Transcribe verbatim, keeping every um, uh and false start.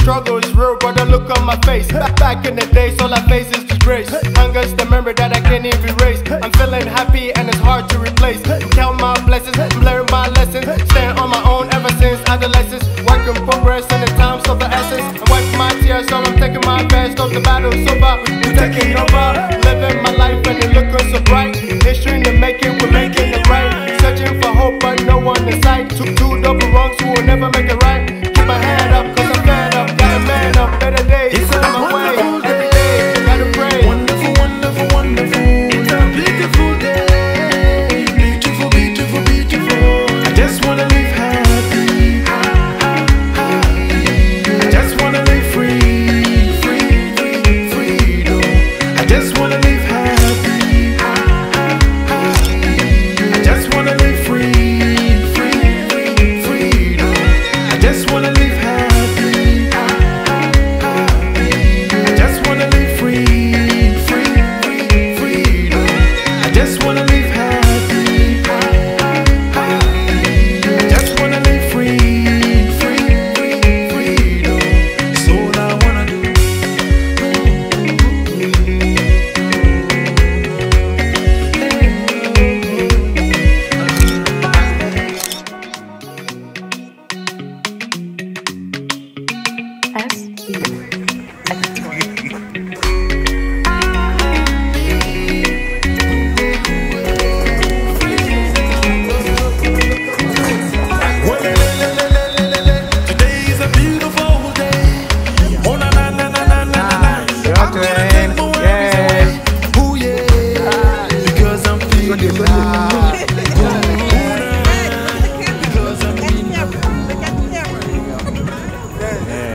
struggle is real, but the look on my face. Back in the days, all I face is disgrace. Hunger's the memory that I can't even erase. I'm feeling happy and it's hard to replace.